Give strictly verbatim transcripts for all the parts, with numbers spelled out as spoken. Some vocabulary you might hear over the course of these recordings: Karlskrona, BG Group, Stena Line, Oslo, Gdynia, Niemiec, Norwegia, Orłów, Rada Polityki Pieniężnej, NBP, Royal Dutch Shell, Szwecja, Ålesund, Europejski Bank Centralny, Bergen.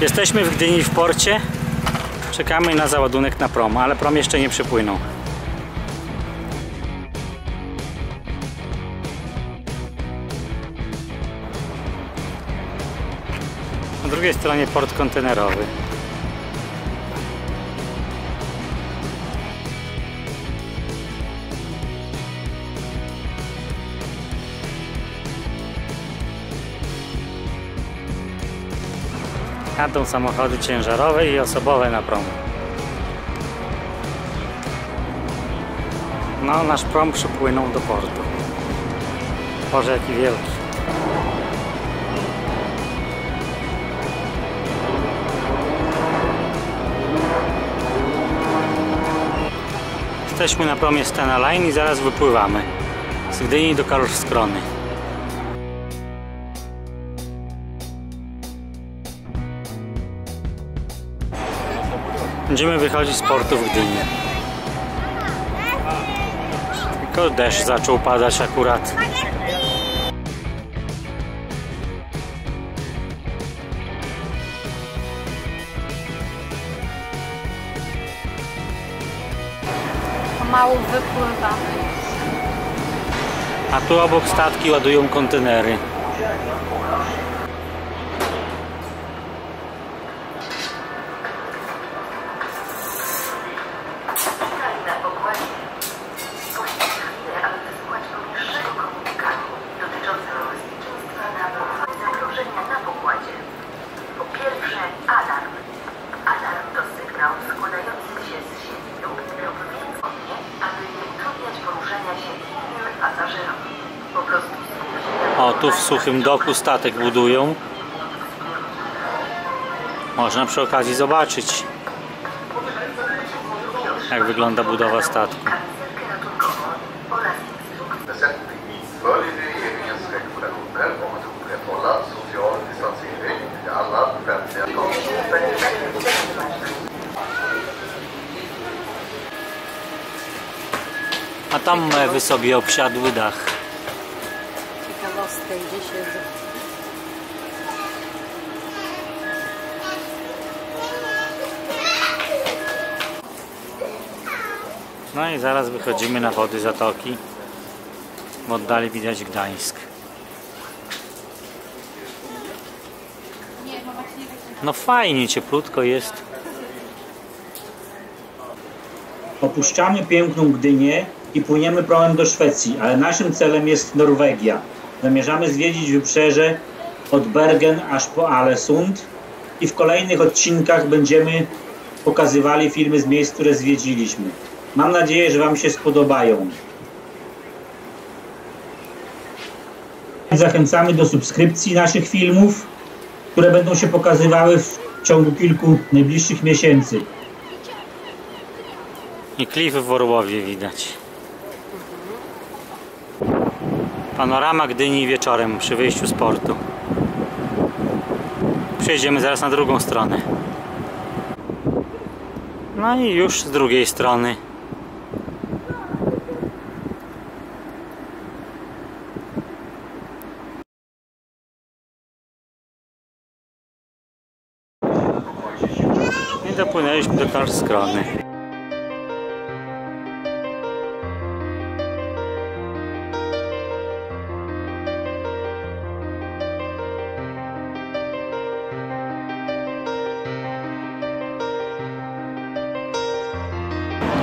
Jesteśmy w Gdyni w porcie. Czekamy na załadunek na prom, ale prom jeszcze nie przypłynął. Na drugiej stronie port kontenerowy. Jadą samochody ciężarowe i osobowe na prom. No, nasz prom przypłynął do portu. Boże, jaki wielki. Jesteśmy na promie Stena Line i zaraz wypływamy z Gdyni do Karlskrony. Będziemy wychodzić z portu w Gdyni. Tylko deszcz zaczął padać akurat. Mało wypływamy. A tu obok statki ładują kontenery. O, tu w suchym doku statek budują. Można przy okazji zobaczyć, jak wygląda budowa statku. A tam mewy sobie obsiadły dach. Gdzie siedzę. No i zaraz wychodzimy na wody zatoki. W oddali widać Gdańsk. No fajnie, cieplutko jest. Opuszczamy piękną Gdynię i płyniemy promem do Szwecji, ale naszym celem jest Norwegia. Zamierzamy zwiedzić wybrzeże od Bergen aż po Ålesund i w kolejnych odcinkach będziemy pokazywali filmy z miejsc, które zwiedziliśmy. Mam nadzieję, że Wam się spodobają. Zachęcamy do subskrypcji naszych filmów, które będą się pokazywały w ciągu kilku najbliższych miesięcy. I klify w Orłowie widać. Panorama Gdyni wieczorem przy wyjściu z portu. Przejdziemy zaraz na drugą stronę. No i już z drugiej strony. I dopłynęliśmy do Karlskrony.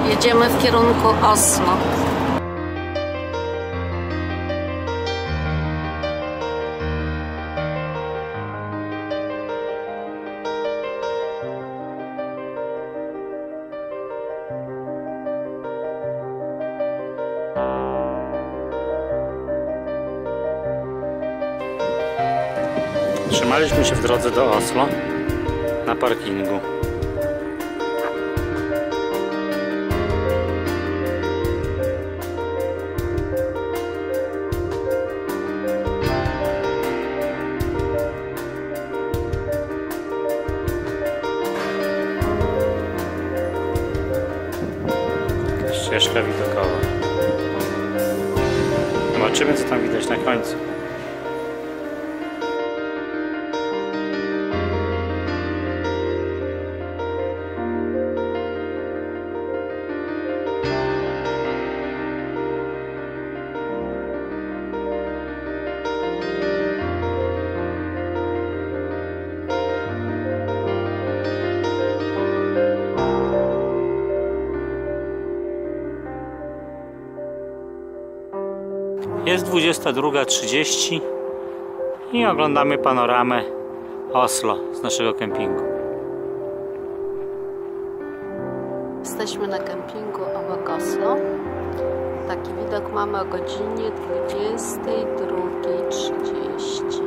Jedziemy w kierunku Oslo. Trzymaliśmy się w drodze do Oslo na parkingu. Ścieżka widokowa. Zobaczymy, co tam widać na końcu. Jest dwudziesta druga trzydzieści i oglądamy panoramę Oslo z naszego kempingu. Jesteśmy na kempingu obok Oslo. Taki widok mamy o godzinie dwudziestej drugiej trzydzieści.